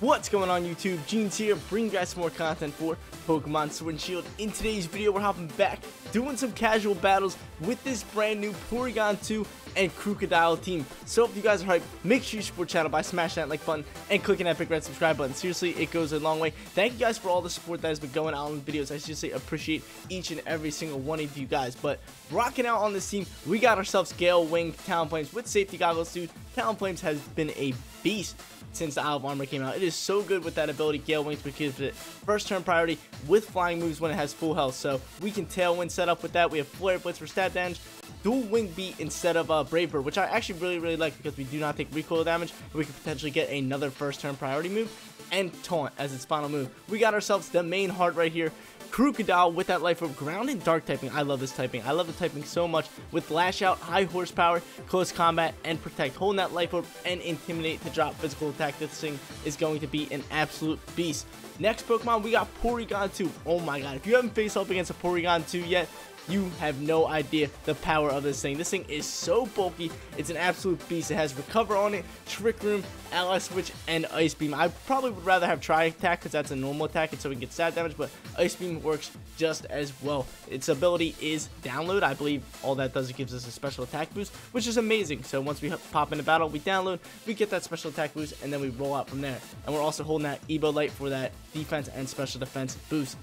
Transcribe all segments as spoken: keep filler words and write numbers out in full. What's going on YouTube, Jeans here, bringing you guys some more content for Pokemon Sword and Shield. In today's video, we're hopping back, doing some casual battles with this brand new Porygon two and Krookodile team. So if you guys are hyped, make sure you support the channel by smashing that like button and clicking that big red subscribe button. Seriously, it goes a long way. Thank you guys for all the support that has been going out on the videos. I seriously appreciate each and every single one of you guys. But rocking out on this team, we got ourselves Gale, Wing, Talonflame with safety goggles, dude. Talonflame has been a beast since the Isle of Armor came out. It is so good with that ability, Gale Wings, because of it first turn priority with flying moves when it has full health. So we can Tailwind set up with that. We have Flare Blitz for stat damage, dual Wing Beat instead of uh, Brave Bird, which I actually really, really like because we do not take recoil damage. And we could potentially get another first turn priority move and Taunt as its final move. We got ourselves the main heart right here. Krookodile with that Life Orb, ground and dark typing. I love this typing. I love the typing so much with Lash Out, High Horsepower, Close Combat, and Protect. Holding that Life Orb and Intimidate to drop physical attack. This thing is going to be an absolute beast. Next Pokemon, we got Porygon two. Oh my god, if you haven't faced up against a Porygon two yet, you have no idea the power of this thing. This thing is so bulky. It's an absolute beast. It has Recover on it, Trick Room, Ally Switch, and Ice Beam. I probably would rather have Tri Attack because that's a normal attack and so we can get stat damage, but Ice Beam works just as well. Its ability is Download. I believe all that does is gives us a special attack boost, which is amazing. So once we pop into battle, we download, we get that special attack boost, and then we roll out from there. And we're also holding that Evo Light for that defense and special defense boost.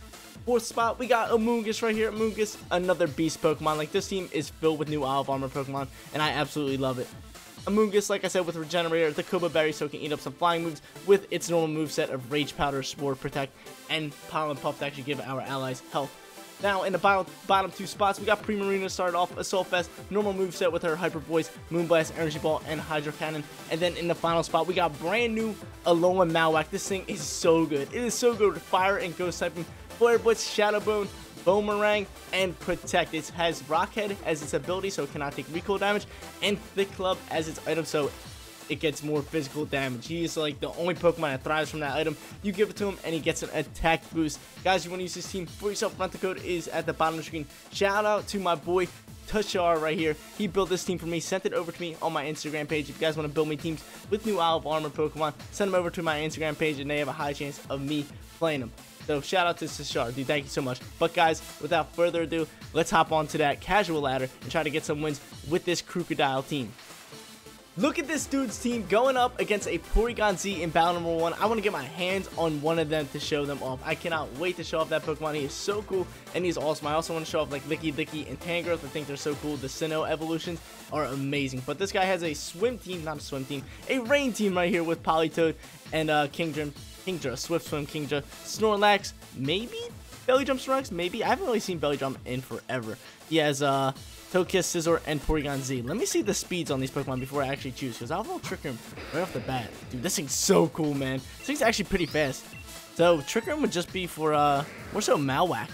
Fourth spot, we got Amoongus right here. Amoongus, another beast Pokemon. Like, this team is filled with new Isle of Armor Pokemon, and I absolutely love it. Amoongus, like I said, with Regenerator, the Koba Berry, so it can eat up some flying moves with its normal moveset of Rage Powder, Spore, Protect, and Pollen Puff to actually give our allies health. Now, in the bottom, bottom two spots, we got Primarina started off, Assault Fest, normal moveset with her Hyper Voice, Moonblast, Energy Ball, and Hydro Cannon. And then in the final spot, we got brand new Alolan Marowak. This thing is so good. It is so good with Fire and Ghost typing, Flare Blitz, Shadow Bone, Boomerang, and Protect. It has Rock Head as its ability, so it cannot take recoil damage, and Thick Club as its item, so it gets more physical damage. He is like the only Pokemon that thrives from that item. You give it to him and he gets an attack boost. Guys, you want to use this team for yourself, rental code is at the bottom of the screen. Shout out to my boy Tushar right here. He built this team for me, sent it over to me on my Instagram page. If you guys want to build me teams with new Isle of Armor Pokemon, send them over to my Instagram page and they have a high chance of me playing them. So shout out to Tushar, dude, thank you so much. But guys, without further ado, let's hop on to that casual ladder and try to get some wins with this Krookodile team. Look at this dude's team going up against a Porygon Z in battle number one. I want to get my hands on one of them to show them off. I cannot wait to show off that Pokemon. He is so cool and he's awesome. I also want to show off like Licky Licky and Tangrowth. I think they're so cool. The Sinnoh evolutions are amazing. But this guy has a swim team, not a swim team, a rain team right here with Politoed and uh, Kingdra, Kingdra, Swift Swim Kingdra, Snorlax, maybe? Belly Jump Snorlax? Maybe? I haven't really seen Belly Jump in forever. He has, uh... Togekiss, Scizor, and Porygon Z. Let me see the speeds on these Pokemon before I actually choose, because I'll roll Trick Room right off the bat. Dude, this thing's so cool, man. This thing's actually pretty fast. So, Trick Room would just be for, uh, more so Malwack.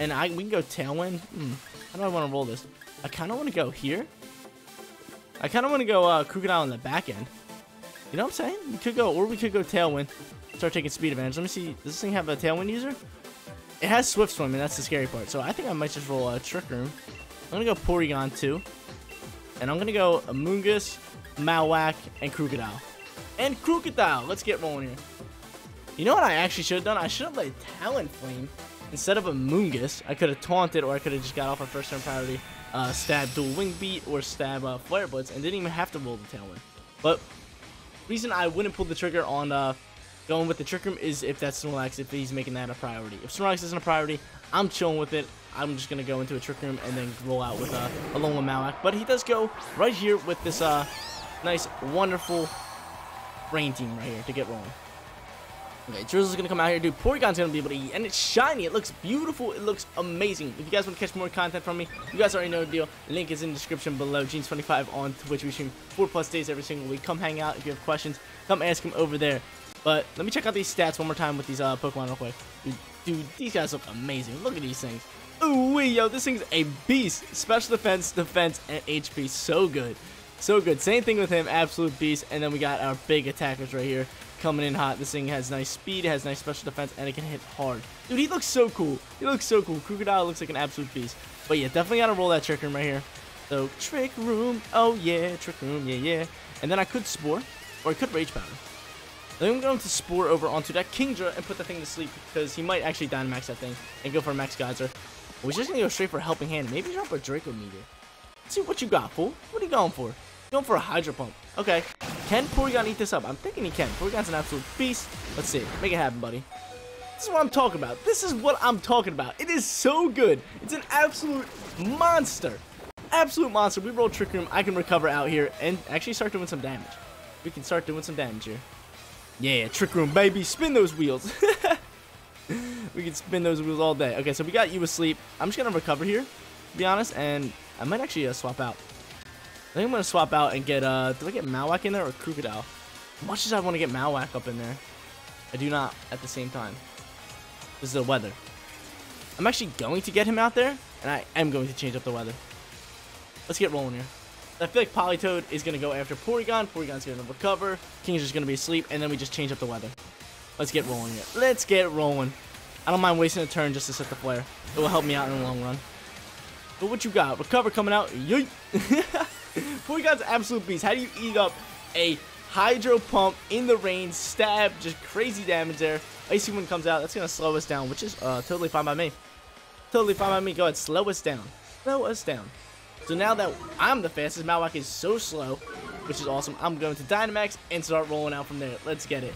And I we can go Tailwind. Hmm. How do I want to roll this? I kind of want to go here. I kind of want to go, uh, Krookodile on the back end. You know what I'm saying? We could go, or we could go Tailwind. Start taking speed advantage. Let me see. Does this thing have a Tailwind user? It has Swift Swim, and that's the scary part. So, I think I might just roll, uh, Trick Room. I'm going to go Porygon two, and I'm going to go Amoongus, Malwack, and Krookodile. And Krookodile! Let's get rolling here. You know what I actually should have done? I should have played Talonflame instead of Amoongus. I could have Taunted, or I could have just got off a first turn priority, uh, stab Dual Wing Beat, or stab uh, Flare Blitz, and didn't even have to roll the Tailwind. But the reason I wouldn't pull the trigger on uh, going with the Trick Room is if that's Snorlax, if he's making that a priority. If Snorlax isn't a priority, I'm chilling with it. I'm just going to go into a Trick Room and then roll out with uh, Alolan Marowak. But he does go right here with this uh, nice, wonderful rain team right here to get rolling. Okay, Drizzle's going to come out here. Dude, Porygon's going to be able to eat. And it's shiny. It looks beautiful. It looks amazing. If you guys want to catch more content from me, you guys already know the deal. Link is in the description below. Jeans twenty-five on Twitch. We stream four plus days every single week. Come hang out. If you have questions, come ask him over there. But let me check out these stats one more time with these uh, Pokemon real quick. Dude, dude, these guys look amazing. Look at these things. Ooh, yo, this thing's a beast. Special defense, defense, and H P. So good. So good. Same thing with him. Absolute beast. And then we got our big attackers right here coming in hot. This thing has nice speed, has nice special defense, and it can hit hard. Dude, he looks so cool. He looks so cool. Krookodile looks like an absolute beast. But yeah, definitely got to roll that Trick Room right here. So, Trick Room. Oh, yeah. Trick Room. Yeah, yeah. And then I could Spore, or I could Rage Powder. Then I'm going to Spore over onto that Kingdra and put the thing to sleep, because he might actually Dynamax that thing and go for a Max Geyser. We're just going to go straight for a Helping Hand. Maybe drop a Draco Meteor. Let's see what you got, fool. What are you going for? You're going for a Hydro Pump. Okay. Can Porygon eat this up? I'm thinking he can. Porygon's an absolute beast. Let's see. Make it happen, buddy. This is what I'm talking about. This is what I'm talking about. It is so good. It's an absolute monster. Absolute monster. We roll Trick Room. I can recover out here and actually start doing some damage. We can start doing some damage here. Yeah, Trick Room, baby. Spin those wheels. We can spin those wheels all day. Okay, so we got you asleep. I'm just going to recover here, to be honest, and I might actually uh, swap out. I think I'm going to swap out and get, uh, do I get Malwack in there or Krookodile? As much as I want to get Malwack up in there, I do not at the same time. This is the weather. I'm actually going to get him out there, and I am going to change up the weather. Let's get rolling here. I feel like Politoed is going to go after Porygon. Porygon's going to recover. King's just going to be asleep, and then we just change up the weather. Let's get rolling here. Let's get rolling. I don't mind wasting a turn just to set the flare. It will help me out in the long run. But what you got? Recover coming out. Yeet. Porygon's absolute beast. How do you eat up a Hydro Pump in the rain? Stab. Just crazy damage there. Icy Wind comes out. That's going to slow us down, which is uh, totally fine by me. Totally fine by me. Go ahead. Slow us down. Slow us down. So now that I'm the fastest, Malwack is so slow, which is awesome. I'm going to Dynamax and start rolling out from there. Let's get it.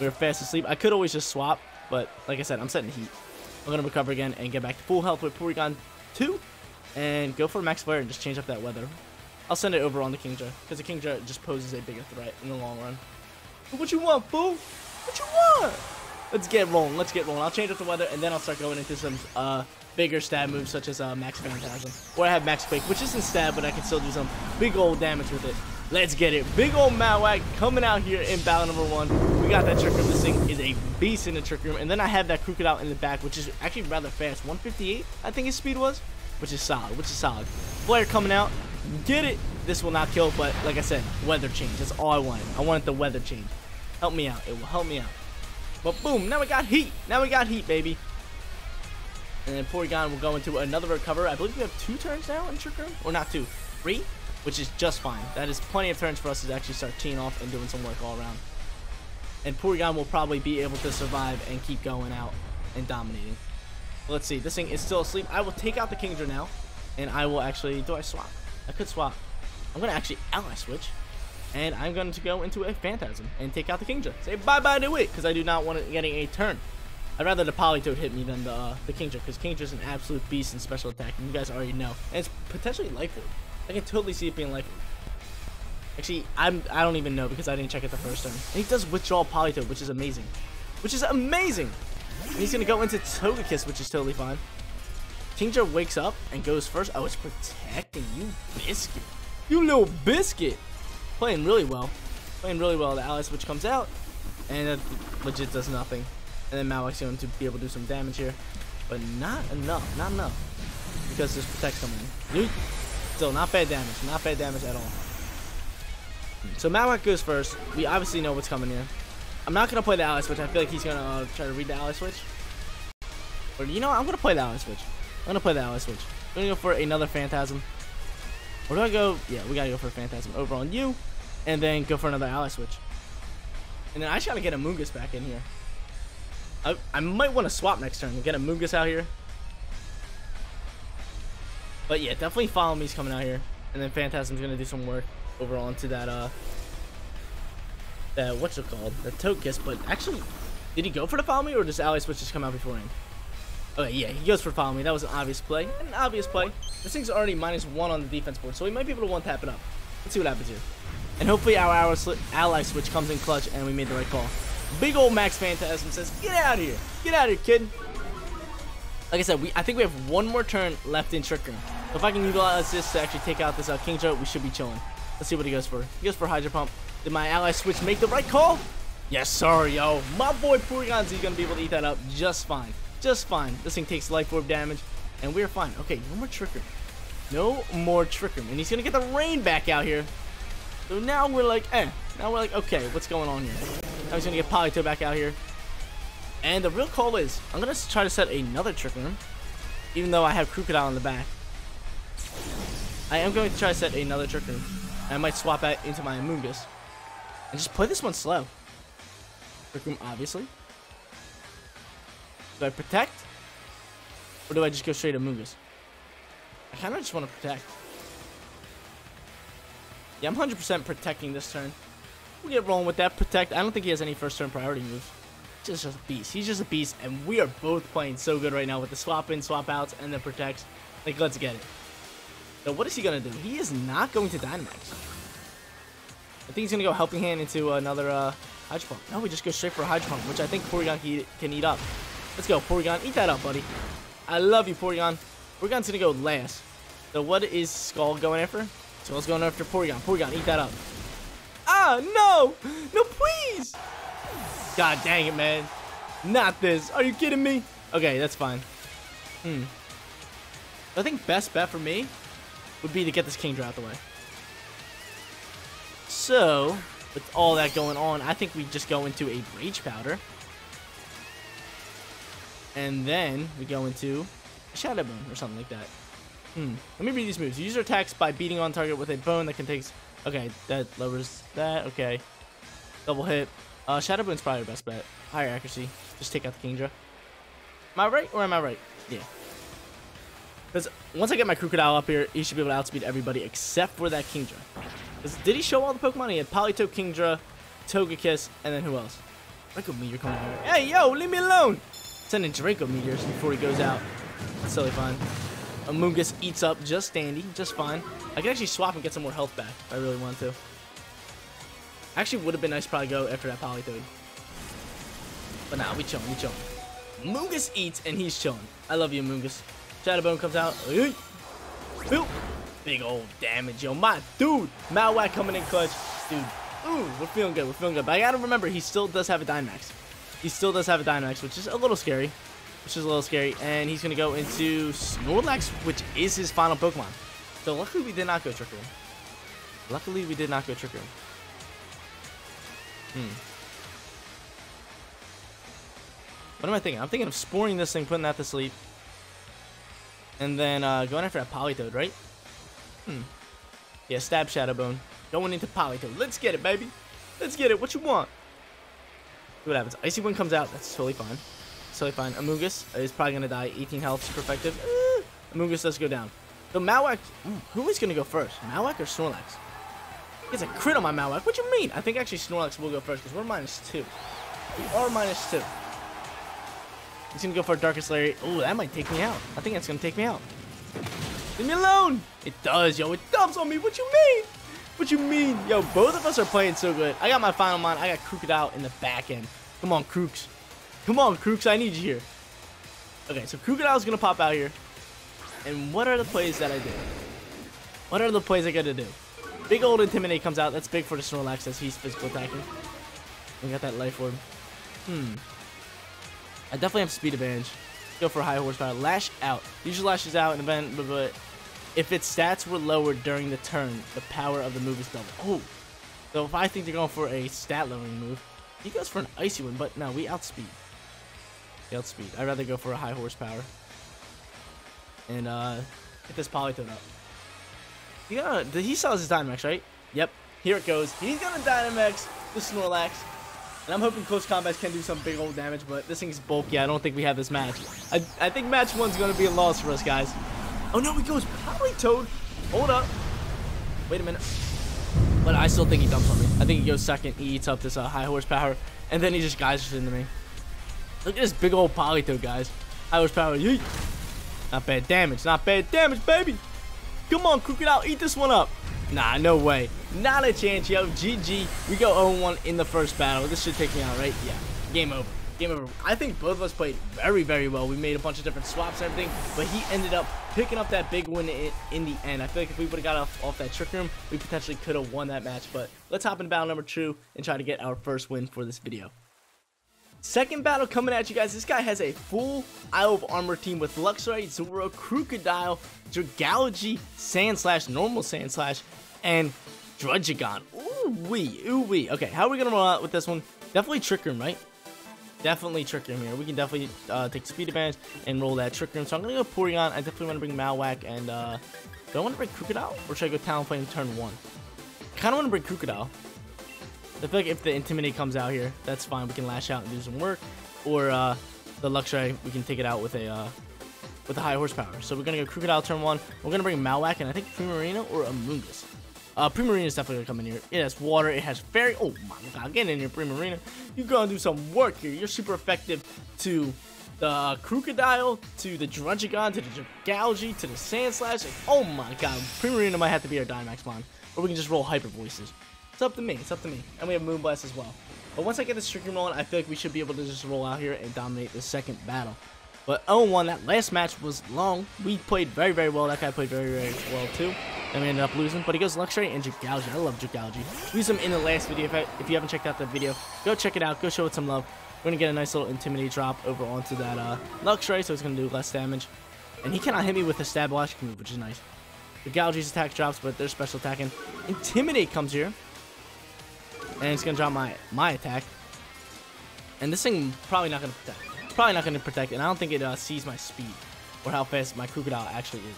We're fast asleep. I could always just swap, but like I said, I'm setting heat. I'm going to recover again and get back to full health with Porygon two and go for Max Flare and just change up that weather. I'll send it over on the Kingdra because the Kingdra just poses a bigger threat in the long run. What you want, fool? What you want? Let's get rolling. Let's get rolling. I'll change up the weather and then I'll start going into some uh, bigger stab moves such as uh, Max Phantasm. Or I have Max Quake, which isn't stab, but I can still do some big old damage with it. Let's get it. Big old Malwack coming out here in battle number one. We got that Trick Room. This thing is a beast in the Trick Room. And then I have that Krookodile in the back, which is actually rather fast. one fifty-eight, I think his speed was, which is solid, which is solid. Flare coming out. Get it. This will not kill, but like I said, weather change. That's all I wanted. I wanted the weather change. Help me out. It will help me out. But boom, now we got heat. Now we got heat, baby. And then Porygon will go into another recover. I believe we have two turns now in Trick Room. Or not two. Three, which is just fine. That is plenty of turns for us to actually start teeing off and doing some work all around. And Porygon will probably be able to survive and keep going out and dominating. Let's see. This thing is still asleep. I will take out the Kingdra now. And I will actually... Do I swap? I could swap. I'm going to actually Ally Switch. And I'm going to go into a Phantasm and take out the Kingdra. Say bye-bye to it, because I do not want it getting a turn. I'd rather the Politoed hit me than the, uh, the Kingdra, because Kingdra's an absolute beast in special attack, and you guys already know. And it's potentially Life Orb. I can totally see it being Life Orb. Actually, I'm, I don't even know, because I didn't check it the first turn. And he does withdraw Politoed, which is amazing. Which is amazing! And he's going to go into Togekiss, which is totally fine. Kingdra wakes up and goes first. Oh, it's protecting you, biscuit. You little biscuit! Playing really well. Playing really well. The Ally Switch comes out, and it legit does nothing. And then Malwack's going to be able to do some damage here. But not enough. Not enough. Because this protects someone. Still, not bad damage. Not bad damage at all. So Malwack goes first. We obviously know what's coming here. I'm not going to play the Ally Switch. I feel like he's going to uh, try to read the Ally Switch. Or, you know what? I'm going to play the Ally Switch. I'm going to play the Ally Switch. I'm going to go for another Phantasm. Or do I go? Yeah, we gotta go for a Phantasm over on you, and then go for another Ally Switch. And then I just gotta get Amoongus back in here. I, I might want to swap next turn and get Amoongus out here. But yeah, definitely Follow Me's coming out here, and then Phantasm's gonna do some work over onto that uh, that what's it called, the Togekiss. But actually, did he go for the Follow Me, or does Ally Switch just come out before him? Okay, yeah, he goes for Follow Me. That was an obvious play. An obvious play. This thing's already minus one on the defense board, so he might be able to one-tap it up. Let's see what happens here. And hopefully our, our Ally Switch comes in clutch, and we made the right call. Big old Max Phantasm says, get out of here. Get out of here, kid. Like I said, we I think we have one more turn left in Trick Room. If I can utilize this to actually take out this uh, Kingdra, we should be chilling. Let's see what he goes for. He goes for Hydro Pump. Did my Ally Switch make the right call? Yes, sir, yo. My boy Porygon Z is going to be able to eat that up just fine. Just fine. This thing takes Life Orb damage, and we're fine. Okay, no more Trick Room. No more Trick Room. And he's going to get the rain back out here. So now we're like, eh. Now we're like, okay, what's going on here? Now he's going to get Politoed back out here. And the real call is, I'm going to try to set another Trick Room, even though I have Krookodile in the back. I am going to try to set another Trick Room. I might swap out into my Amoongus and just play this one slow. Trick Room, obviously. Do I protect? Or do I just go straight to Amoongus? I kind of just want to protect. Yeah, I'm one hundred percent protecting this turn. We'll get rolling with that. Protect. I don't think he has any first turn priority moves. He's just a beast. He's just a beast, and we are both playing so good right now with the swap in, swap outs, and the protects. Like, let's get it. So what is he going to do? He is not going to Dynamax. I think he's going to go Helping Hand into another uh, Hydro Pump. No, we just go straight for a Hydro Pump, which I think Porygon he can eat up. Let's go, Porygon. Eat that up, buddy. I love you, Porygon. Porygon's gonna go last. So what is Skull going after? Skull's going after Porygon. Porygon, eat that up. Ah, no! No, please! God dang it, man. Not this. Are you kidding me? Okay, that's fine. Hmm. I think best bet for me would be to get this Kingdra out the way. So, with all that going on, I think we just go into a Rage Powder. And then we go into Shadow Bone or something like that. Hmm. Let me read these moves. User attacks by beating on target with a bone that contains. Okay, that lowers that. Okay. Double hit. Uh, Shadow Bone's probably the best bet. Higher accuracy. Just take out the Kingdra. Am I right or am I right? Yeah. Because once I get my Krookodile up here, he should be able to outspeed everybody except for that Kingdra. Did he show all the Pokemon? He had Politoed, Kingdra, Togekiss, and then who else? Draco Meteor coming here. Hey, yo, leave me alone! Sending Draco Meteors before he goes out. That's totally fine. Amoongus eats up just dandy, just fine. I can actually swap and get some more health back if I really want to. Actually, would have been nice to probably go after that Politoed. But nah, we chillin', we chillin'. Amoongus eats, and he's chillin'. I love you, Amoongus. Shadow Bone comes out. Big old damage, yo. My dude, Malwack coming in clutch. Dude, ooh, we're feeling good, we're feeling good. But I gotta remember, he still does have a Dynamax. He still does have a Dynamax, which is a little scary. Which is a little scary. And he's going to go into Snorlax, which is his final Pokemon. So luckily we did not go Trick Room. Luckily we did not go Trick Room. Hmm. What am I thinking? I'm thinking of sporing this thing, putting that to sleep. And then uh, going after that Politoed, right? Hmm. Yeah, stab Shadow Bone. Going into Politoed. Let's get it, baby. Let's get it. What you want? See what happens. Icy Wind comes out. That's totally fine. That's totally fine. Amoongus is probably going to die. eighteen health, super effective. Uh, Amoongus does go down. So Malwack, who is going to go first? Malwack or Snorlax? It's a crit on my Malwack. What do you mean? I think actually Snorlax will go first because we're minus two. We are minus two. He's going to go for Darkest Lair. Oh, that might take me out. I think that's going to take me out. Leave me alone. It does, yo. It dumps on me. What you mean? What you mean? Yo, both of us are playing so good. I got my final mind. I got Krookodile in the back end. Come on, Krooks. Come on, Krooks. I need you here. Okay, so Krookodile's going to pop out here. And what are the plays that I do? What are the plays I got to do? Big old Intimidate comes out. That's big for the Snorlax as he's physical attacking. We got that Life Orb. Hmm. I definitely have speed advantage. Go for High Horsepower. Lash out. Usually lashes out and then... but if its stats were lowered during the turn, the power of the move is double. Oh, so if I think they're going for a stat lowering move, he goes for an Icy one, but no, we outspeed. We outspeed. I'd rather go for a High Horsepower. And uh, get this Politoed up. You gotta, he sells his Dynamax, right? Yep, here it goes. He's gonna Dynamax the Snorlax. And I'm hoping Close Combat can do some big old damage, but this thing's bulky. I don't think we have this match. I, I think match one's gonna be a loss for us, guys. Oh no, he goes Politoed. Hold up. Wait a minute. But I still think he dumps on me. I think he goes second. He eats up this uh, High Horsepower. And then he just geysers into me. Look at this big old Politoed, guys. High Horsepower. Yeet. Not bad damage. Not bad damage, baby. Come on, Krookodile. Eat this one up. Nah, no way. Not a chance, yo. G G. We go zero one in the first battle. This should take me out, right? Yeah. Game over. Game over. I think both of us played very, very well. We made a bunch of different swaps and everything, but he ended up picking up that big win in, in the end. I feel like if we would have got off, off that Trick Room, we potentially could have won that match, but let's hop into battle number two and try to get our first win for this video. Second battle coming at you guys. This guy has a full Isle of Armor team with Luxray, Zora, Krookodile, Dragalge, Sandslash, Normal Sandslash, and Drudgegon. Ooh-wee, ooh-wee. Okay, how are we going to roll out with this one? Definitely Trick Room, right? Definitely Trick Room here. We can definitely uh, take speed advantage and roll that Trick Room. So I'm going to go Porygon. I definitely want to bring Malwack and uh, do I want to bring Krookodile or should I go Talonflame turn one? I kind of want to bring Krookodile. I feel like if the Intimidate comes out here, that's fine. We can Lash Out and do some work. Or uh, the Luxray, we can take it out with a uh, with a High Horsepower. So we're going to go Krookodile turn one. We're going to bring Malwack and I think Primarina or Amoongus. Uh, Primarina is definitely going to come in here. It has Water. It has Fairy. Oh, my God. Get in here, Primarina. You're going to do some work here. You're super effective to the uh, Krookodile, to the Drunchigon, to the Dragalge, to the Sandslash. Like, oh, my God. Primarina might have to be our Dynamax Mon. Or we can just roll Hyper Voices. It's up to me. It's up to me. And we have Moonblast as well. But once I get this Trick Room rolling, I feel like we should be able to just roll out here and dominate the second battle. But oh one, that last match was long. We played very, very well. That guy played very, very well, too. And we ended up losing. But he goes Luxray and Dragalge. I love Dragalge. We used him in the last video. If, I, if you haven't checked out that video, go check it out. Go show it some love. We're going to get a nice little Intimidate drop over onto that uh, Luxray, so it's going to do less damage. And he cannot hit me with a Stab Logic move, which is nice. Dragalge's attack drops, but they're special attacking. Intimidate comes here. And it's going to drop my, my attack. And this thing probably not going to protect. Probably not going to protect, and I don't think it uh, sees my speed or how fast my Krookodile actually is.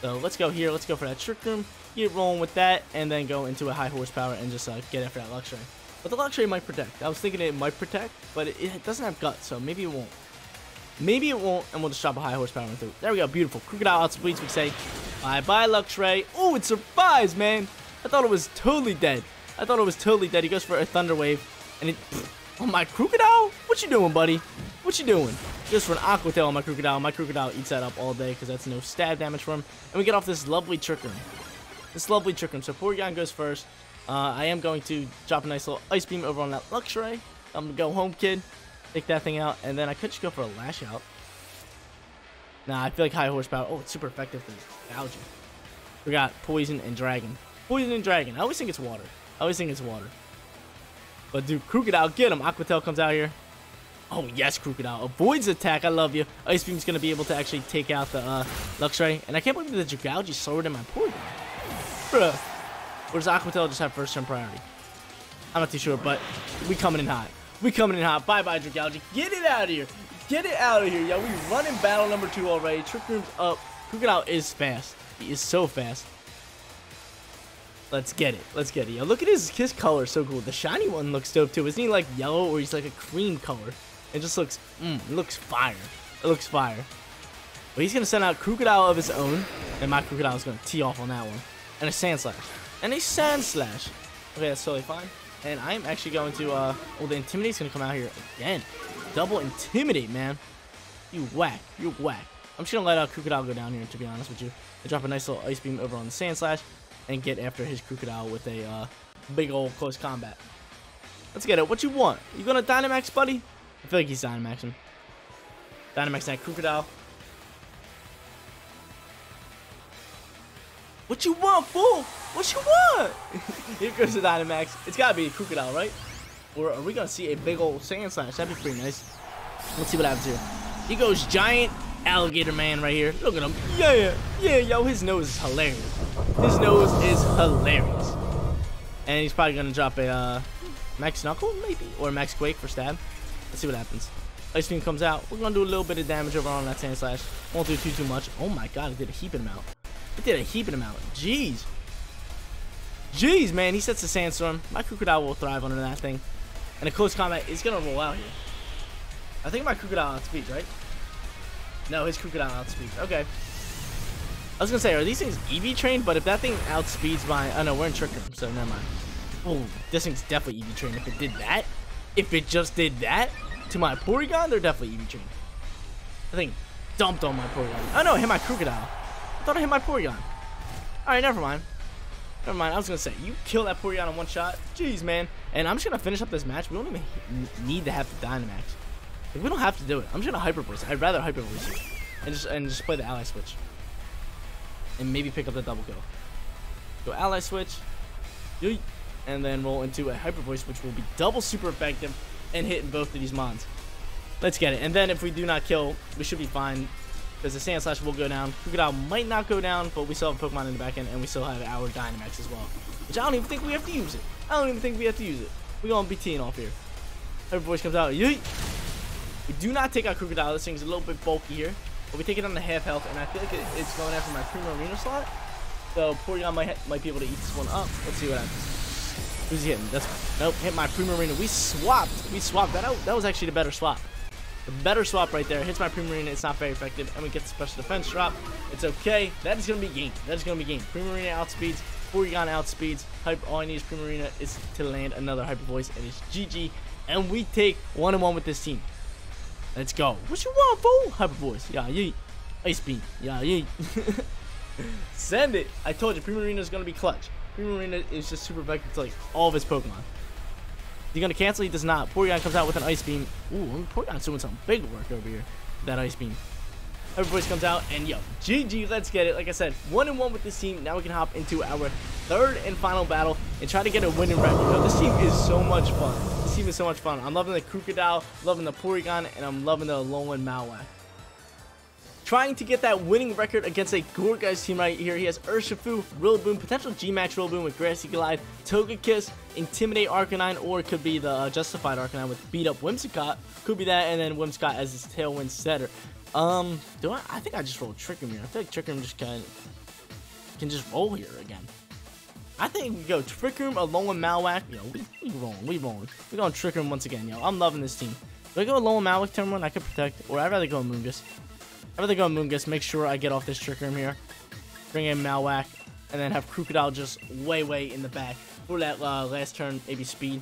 So let's go here. Let's go for that Trick Room, get rolling with that, and then go into a High Horsepower and just uh, get after that Luxray. But the Luxray might protect. I was thinking it might protect, but it, it doesn't have Guts, so maybe it won't. Maybe it won't, and we'll just drop a High Horsepower and through. There we go. Beautiful. Krookodile outspeeds. We say bye-bye, Luxray. Oh, it survives, man. I thought it was totally dead. I thought it was totally dead. He goes for a Thunder Wave, and it... Oh, my Krookodile? What you doing, buddy? What you doing? Just for an Aqua Tail on my Krookodile. My Krookodile eats that up all day because that's no stab damage for him. And we get off this lovely Trick Room. This lovely Trick Room. So Porygon goes first. Uh, I am going to drop a nice little Ice Beam over on that Luxray. I'm going to go home, kid. Take that thing out. And then I could just go for a Lash Out. Nah, I feel like High Horsepower. Oh, it's super effective for Algae. We got Poison and Dragon. Poison and Dragon. I always think it's Water. I always think it's Water. But dude, Krookodile, get him. Aqua Tail comes out here. Oh, yes, Krookodile. Avoids attack. I love you. Ice Beam's going to be able to actually take out the uh, Luxray. And I can't believe the Dragalge slower than my Porygon. Bruh. Or does Aqua Tail just have first turn priority? I'm not too sure, but we coming in hot. We coming in hot. Bye-bye, Dragalge. Get it out of here. Get it out of here, yo. We running battle number two already. Trick Room's up. Krookodile is fast. He is so fast. Let's get it. Let's get it, yo. Look at his, his color. So cool. The shiny one looks dope, too. Isn't he, like, yellow or he's, like, a cream color? It just looks, mm, it looks fire. It looks fire. But he's going to send out Krookodile of his own. And my Krookodile is going to tee off on that one. And a Sand Slash. And a Sand Slash. Okay, that's totally fine. And I'm actually going to, uh, well, the Intimidate's going to come out here again. Double Intimidate, man. You whack. You whack. I'm just going to let uh, Krookodile go down here, to be honest with you. I drop a nice little Ice Beam over on the Sand Slash. And get after his Krookodile with a uh, big old close combat. Let's get it. What you want? You going to Dynamax, buddy? I feel like he's Dynamaxing. Dynamax that Krookodile. What you want, fool? What you want? Here goes the Dynamax. It's got to be a Krookodile, right? Or are we going to see a big old Sand Slash? That'd be pretty nice. Let's see what happens here. He goes Giant Alligator Man right here. Look at him. Yeah, yeah, yo. His nose is hilarious. His nose is hilarious. And he's probably going to drop a uh, Max Knuckle, maybe? Or Max Quake for stab. Let's see what happens. Ice Beam comes out. We're going to do a little bit of damage over on that Sand Slash. Won't do too, too much. Oh my god, it did a heaping amount. It did a heaping amount. Jeez. Jeez, man. He sets the Sandstorm. My Krookodile will thrive under that thing. And a close combat is going to roll out here. I think my Krookodile outspeeds, right? No, his Krookodile outspeeds. Okay. I was going to say, are these things E V trained? But if that thing outspeeds my... Oh no, we're in Trick Room, so never mind. Oh, this thing's definitely E V trained. If it did that... If it just did that to my Porygon, they're definitely E V trained. I think dumped on my Porygon. Oh no, it hit my Krookodile. I thought I hit my Porygon. Alright, never mind. Never mind, I was going to say, you kill that Porygon in one shot. Jeez, man. And I'm just going to finish up this match. We don't even need to have the Dynamax. Like, we don't have to do it. I'm just going to Hyper Voice. I'd rather Hyper Voice it. And just, and just play the Ally Switch. And maybe pick up the double kill. Go Ally Switch. Yeet. And then roll into a Hyper Voice, which will be double super effective and hitting both of these mons. Let's get it. And then if we do not kill, we should be fine because the Sand Slash will go down. Krookodile might not go down, but we still have Pokemon in the back end, and we still have our Dynamax as well, which I don't even think we have to use it. I don't even think we have to use it. We're going to be teeing off here. Hyper Voice comes out. Yeet. We do not take out Krookodile. This thing's a little bit bulky here, but we take it on the half health, and I feel like it's going after my Primarina slot, so Porygon might, might be able to eat this one up. Let's see what happens. Who's he hitting? That's, nope, hit my Primarina. We swapped. We swapped that out. That was actually the better swap. The better swap right there. Hits my Primarina. It's not very effective. And we get the special defense drop. It's okay. That is going to be game. That is going to be game. Primarina outspeeds. Porygon outspeeds. Hyper, all I need is Primarina is to land another Hyper Voice. And it's G G. And we take one and one with this team. Let's go. What you want, fool? Hyper Voice. Yeah, yeet. Ice Beam. Yeah, yeet. Send it. I told you, Primarina is going to be clutch. Primarina is just super effective to like all of his Pokemon. He's going to cancel? He does not. Porygon comes out with an Ice Beam. Ooh, Porygon's doing some big work over here. That Ice Beam. Hyper Voice comes out, and yo, G G, let's get it. Like I said, one and one with this team. Now we can hop into our third and final battle and try to get a winning record. Yo, this team is so much fun. This team is so much fun. I'm loving the Krookodile, loving the Porygon, and I'm loving the Alolan Marowak. Trying to get that winning record against a Gorgai's team right here. He has Urshifu, Rillaboom, potential G max Rillaboom with Grassy Glide, Togekiss, Intimidate Arcanine, or it could be the uh, Justified Arcanine with beat up Whimsicott. Could be that, and then Whimsicott as his Tailwind setter. Um, do I? I think I just rolled Trick Room here. I think Trick Room just can can just roll here again. I think we go Trick Room, Alolan Malwack. Yo, we, we rolling, we rolling. We're going Trick Room once again, yo. I'm loving this team. Do I go Alolan Malwack turn one? I could Protect, or I'd rather go Amoongus. I'd rather go Amoongus, make sure I get off this Trick Room here, bring in Malwack, and then have Krookodile just way, way in the back for that uh, last turn, maybe speed.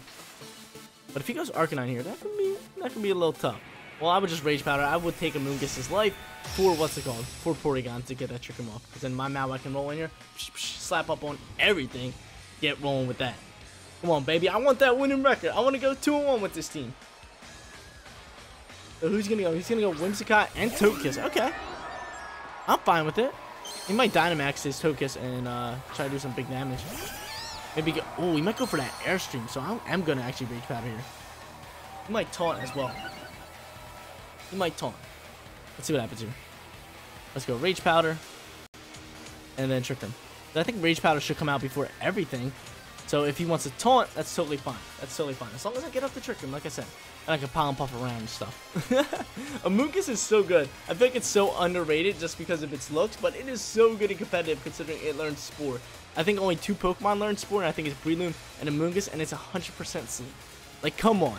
But if he goes Arcanine here, that could be that could be a little tough. Well, I would just Rage Powder. I would take Amoongus' life for, what's it called, for Porygon to get that Trick Room off. Because then my Malwack can roll in here, psh, psh, slap up on everything, get rolling with that. Come on, baby. I want that winning record. I want to go two and one with this team. So who's gonna go? He's gonna go Whimsicott and Togekiss. Okay, I'm fine with it. He might Dynamax his Togekiss and uh, try to do some big damage. Maybe go. Oh, he might go for that Airstream. So I'm, I'm gonna actually Rage Powder here. He might Taunt as well. He might Taunt. Let's see what happens here. Let's go Rage Powder, and then Trick Room. I think Rage Powder should come out before everything. So if he wants to Taunt, that's totally fine. That's totally fine. As long as I get up the Trick Room, like I said. And I can Pollen Puff around and stuff. Amoongus is so good. I think it's so underrated just because of its looks, but it is so good and competitive considering it learns Spore. I think only two Pokemon learn Spore, and I think it's Breloom and Amoongus, and it's one hundred percent sleep. Like, come on.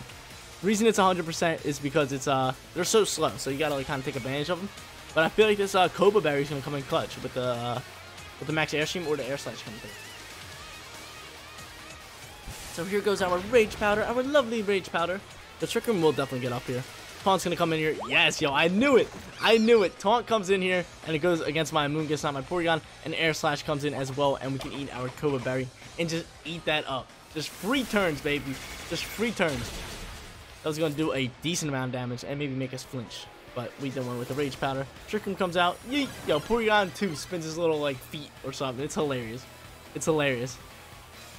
The reason it's one hundred percent is because it's uh they're so slow, so you gotta like kind of take advantage of them. But I feel like this uh, Cobra Berry is gonna come in clutch with the uh, with the Max Airstream or the Air Slash coming through. So here goes our Rage Powder, our lovely Rage Powder. The Trick Room will definitely get up here. Taunt's gonna come in here. Yes, yo, I knew it. I knew it. Taunt comes in here, and it goes against my Amoongus, not my Porygon. And Air Slash comes in as well, and we can eat our Cobra Berry and just eat that up. Just free turns, baby. Just free turns. That was gonna do a decent amount of damage and maybe make us flinch. But we did one with the Rage Powder. Trick Room comes out. Yeet. Yo, Porygon two spins his little, like, feet or something. It's hilarious. It's hilarious.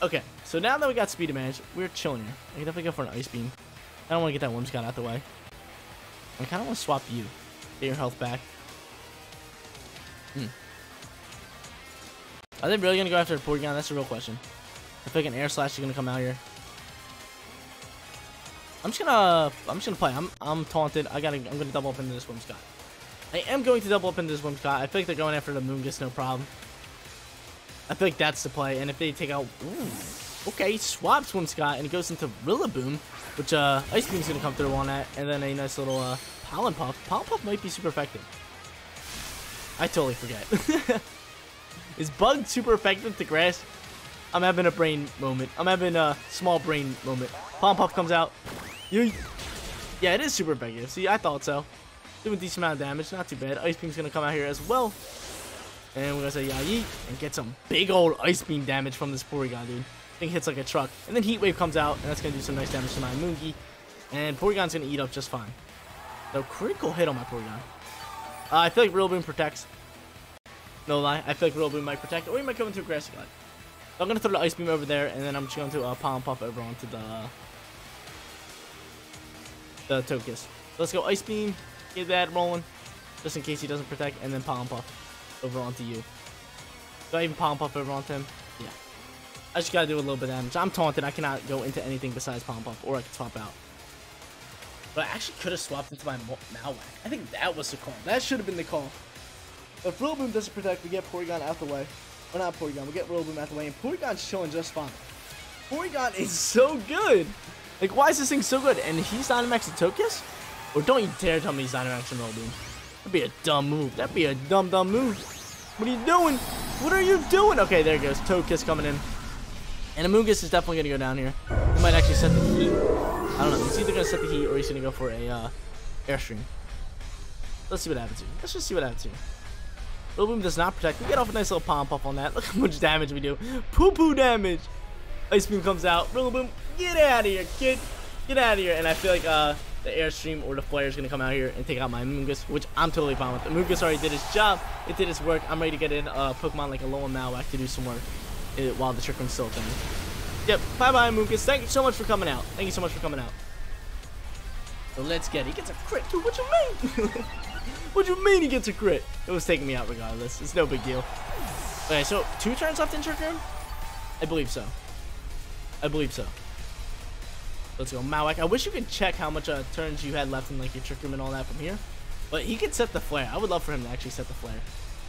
Okay, so now that we got speed advantage, we're chilling here. I can definitely go for an Ice Beam. I don't want to get that Whimsicott out the way. I kind of want to swap you. Get your health back. Hmm. Are they really going to go after the Porygon? That's the real question. I feel like an Air Slash is going to come out here. I'm just gonna, I'm just gonna play. I'm, I'm taunted. I gotta, I'm gonna double up into this Whimsicott. I am going to double up into this Whimsicott. I feel like they're going after the Amoongus, no problem. I feel like that's the play, and if they take out... Ooh, okay, swaps Whimsicott, and it goes into Rillaboom, which uh, Ice Beam's going to come through on that, and then a nice little uh, Pollen Puff. Pollen Puff might be super effective. I totally forget. Is Bug super effective to Grass? I'm having a brain moment. I'm having a small brain moment. Pollen Puff comes out. You, yeah, it is super effective. See, I thought so. Doing a decent amount of damage, not too bad. Ice Beam's going to come out here as well. And we're going to say, yeah, yeet, and get some big old Ice Beam damage from this Porygon, dude. I think it hits like a truck. And then Heat Wave comes out, and that's going to do some nice damage to my Amoongi. And Porygon's going to eat up just fine. No critical hit on my Porygon. Uh, I feel like Rillaboom protects. No lie, I feel like Rillaboom might protect, or he might come into a Grassy Glide. I'm going to throw the Ice Beam over there, and then I'm just going to uh, Pollen Puff over onto the, uh, the Togekiss. Let's go Ice Beam, get that rolling, just in case he doesn't protect, and then Pollen Puff over onto you. Do I even Pollen Puff over onto him? Yeah. I just gotta do a little bit of damage. I'm taunted. I cannot go into anything besides Pollen Puff, or I can swap out. But I actually could have swapped into my Malwack. I think that was the call. That should have been the call. If Rillaboom doesn't protect, we get Porygon out the way. Or not Porygon, we get Rillaboom out the way, and Porygon's chilling just fine. Porygon is so good. Like, why is this thing so good? And he's Dynamaxing Togekiss? Or don't you dare tell me he's Dynamaxing Rillaboom. That'd be a dumb move. That'd be a dumb, dumb move. What are you doing? What are you doing? Okay, there it goes. Togekiss coming in. And Amoongus is definitely going to go down here. He might actually set the heat. I don't know. He's either going to set the heat or he's going to go for a uh, Airstream. Let's see what happens here. Let's just see what happens here. Rillaboom does not protect. We get off a nice little Pollen Puff on that. Look how much damage we do. Poo-poo damage. Ice Beam comes out. Rillaboom, get out of here, kid. Get out of here. And I feel like uh, the Airstream or the Flare is going to come out here and take out my Amoongus, which I'm totally fine with. Amoongus already did its job. It did its work. I'm ready to get in uh, Pokemon like Alolan Marowak to do some work. It, while the Trick Room's still open. Yep, bye-bye, Amoongus. Thank you so much for coming out. Thank you so much for coming out. So let's get it. He gets a crit, dude. What you mean? What you mean he gets a crit? It was taking me out regardless. It's no big deal. Okay, so two turns left in Trick Room? I believe so. I believe so. Let's go, Malwack. I wish you could check how much uh, turns you had left in like your Trick Room and all that from here. But he could set the Flare. I would love for him to actually set the Flare.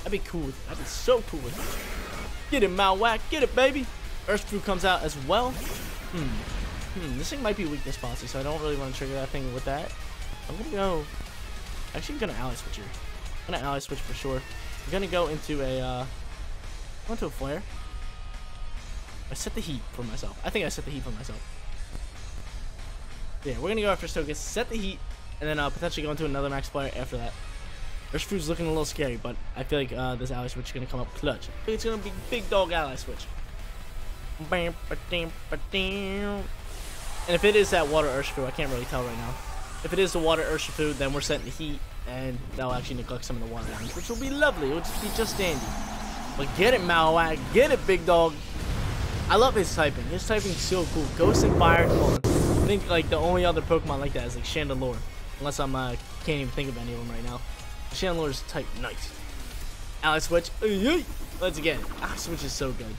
That'd be cool. That'd be so cool with him. Get it, Malwack. Get it, baby. Earthfruit comes out as well. Hmm. Hmm. This thing might be weakness policy, so I don't really want to trigger that thing with that. I'm going to go... Actually, I'm going to Ally Switch here. I'm going to Ally Switch for sure. I'm going to go into a... Uh... Go into a Flare. I set the heat for myself. I think I set the heat for myself. Yeah, we're going to go after Togekiss, set the heat, and then uh, potentially go into another Max Flare after that. Earthfruit's looking a little scary, but I feel like uh, this Ally Switch is going to come up clutch. I think it's going to be Big Dog Ally Switch. And if it is that Water Urshifu, I can't really tell right now. If it is the Water Urshifu, then we're setting the heat, and that'll actually neglect some of the water damage, which will be lovely. It will just be just dandy. But get it, Malwack. Get it, Big Dog. I love his typing. His typing's so cool. Ghost and Fire. Come on. I think like the only other Pokemon like that is like Chandelure. Unless I'm uh, can't even think of any of them right now. Chandelure's type nice. Ally Switch. Let's again. Ally Switch is so good.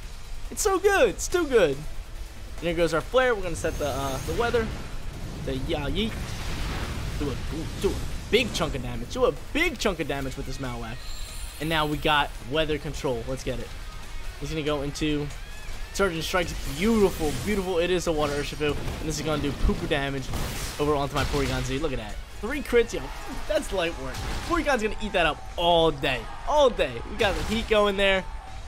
It's so good. It's too good. And here goes our Flare. We're gonna set the uh, the weather. The ya yeet. Do a ooh, do a big chunk of damage. Do a big chunk of damage with this Malwack. And now we got weather control. Let's get it. He's gonna go into Surgeon Strikes. Beautiful, beautiful. It is a Water Urshifu, and this is gonna do poo-poo damage over onto my Porygon Z. Look at that. Three crits, yo, that's light work. Porygon's gonna eat that up all day, all day. We got the heat going there,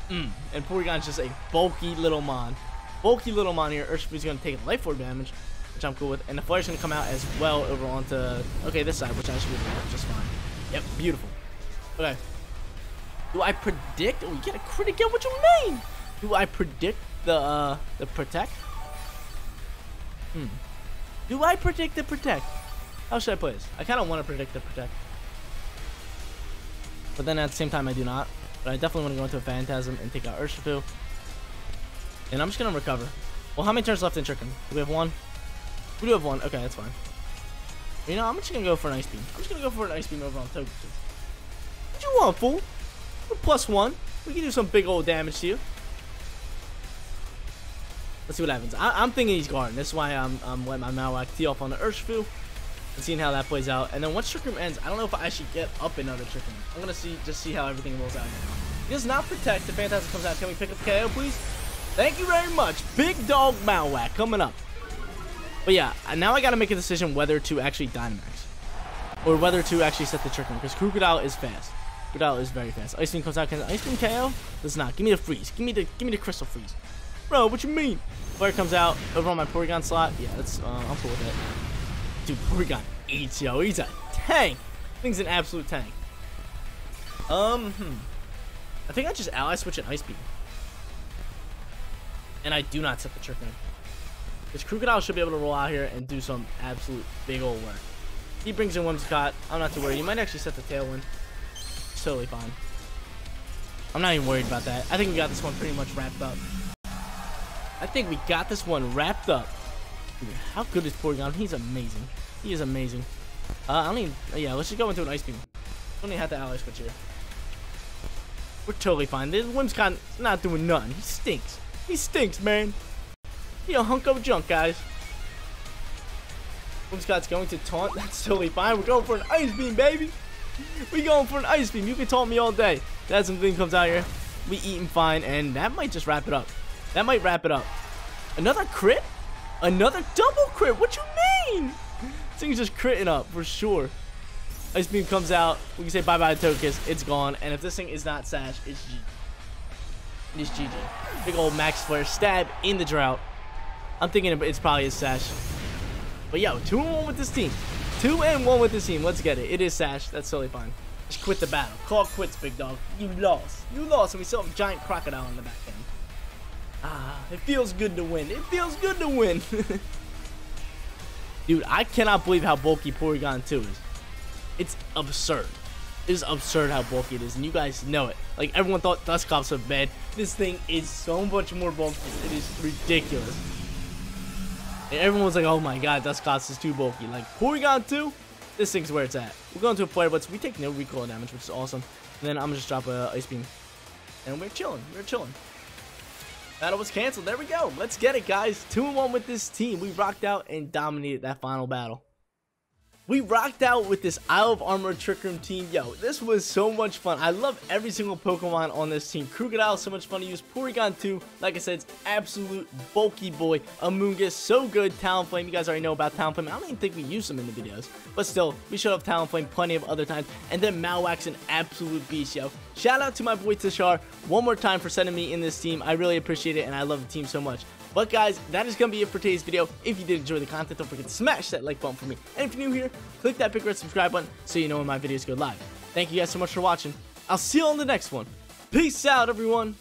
mm. and Porygon's just a bulky little mon. Bulky little mon here. Urshifu's gonna take Life Orb damage, which I'm cool with, and the Flare's gonna come out as well over onto, okay, this side, which I should be just fine. Yep, beautiful. Okay. Do I predict? Oh, you get a crit again? What you mean? Do I predict the, uh, the Protect? Hmm. Do I predict the Protect? How should I play this? I kind of want to predict the Protect. But then at the same time, I do not. But I definitely want to go into a Phantasm and take out Urshifu. And I'm just going to Recover. Well, how many turns left in Trick Room? Do we have one? We do have one. Okay, that's fine. You know, I'm just going to go for an Ice Beam. I'm just going to go for an Ice Beam over on Togekiss. What you want, fool? We're plus one. We can do some big old damage to you. Let's see what happens. I I'm thinking he's guarding. That's why I'm, I'm letting my Malwack tee off on the Urshifu. And seeing how that plays out, and then once Trick Room ends, I don't know if I should get up another Trick Room. I'm gonna see, just see how everything rolls out here. He does not protect. The Phantasm comes out. Can we pick up K O, please? Thank you very much. Big Dog Malwack coming up. But yeah, now I gotta make a decision whether to actually Dynamax or whether to actually set the Trick Room, because Krookodile is fast. Krookodile is very fast. Ice Beam comes out. Can Ice Beam K O? Does not. Give me the freeze. Give me the, give me the Crystal Freeze, bro. What you mean? Flare comes out over on my Porygon slot. Yeah, that's uh, I'm cool with that. Dude, Porygon eats, yo. He's a tank. Thing's an absolute tank. Um, hmm. I think I just Ally Switch and Ice Beam. And I do not set the Trick Room. This Krookodile should be able to roll out here and do some absolute big old work. He brings in Whimsicott. I'm not too worried. He might actually set the Tailwind. It's totally fine. I'm not even worried about that. I think we got this one pretty much wrapped up. I think we got this one wrapped up. How good is Porygon? He's amazing. He is amazing. Uh, I don't even... Yeah, let's just go into an Ice Beam. Don't even have to Ally Switch here. We're totally fine. This Whimsicott's not doing nothing. He stinks. He stinks, man. He a hunk of junk, guys. Whimsicott's going to Taunt. That's totally fine. We're going for an Ice Beam, baby. We're going for an Ice Beam. You can taunt me all day. That something comes out here. We eating fine, and that might just wrap it up. That might wrap it up. Another crit? Another double crit? What you mean? This thing's just critting up for sure. Ice Beam comes out. We can say bye-bye to Togekiss. It's gone. And if this thing is not Sash, it's G. It's G G. Big old Max Flare stab in the drought. I'm thinking it's probably a Sash. But yo, two and one with this team. Two and one with this team. Let's get it. It is Sash. That's totally fine. Just quit the battle. Call quits, big dog. You lost. You lost, and we still have a giant crocodile in the back end. Ah, it feels good to win. It feels good to win. Dude, I cannot believe how bulky Porygon two is. It's absurd. It is absurd how bulky it is, and you guys know it. Like, everyone thought Dusclops was bad. This thing is so much more bulky. It is ridiculous. And everyone was like, oh my god, Dusclops is too bulky. Like, Porygon two, this thing's where it's at. We're going to a player, but we take no recoil damage, which is awesome. And then I'm going to just drop an Ice Beam. And we're chilling. We're chilling. Battle was canceled. There we go. Let's get it, guys. two and one with this team. We rocked out and dominated that final battle. We rocked out with this Isle of Armor Trick Room team. Yo, this was so much fun. I love every single Pokemon on this team. Krookodile, so much fun to use. Porygon two, like I said, it's absolute bulky boy. Amoongus, so good. Talonflame, you guys already know about Talonflame. I don't even think we used them in the videos. But still, we showed off Talonflame plenty of other times. And then Malwack's an absolute beast, yo. Shout out to my boy Tashar one more time for sending me in this team. I really appreciate it, and I love the team so much. But guys, that is going to be it for today's video. If you did enjoy the content, don't forget to smash that like button for me. And if you're new here, click that big red subscribe button so you know when my videos go live. Thank you guys so much for watching. I'll see you on the next one. Peace out, everyone.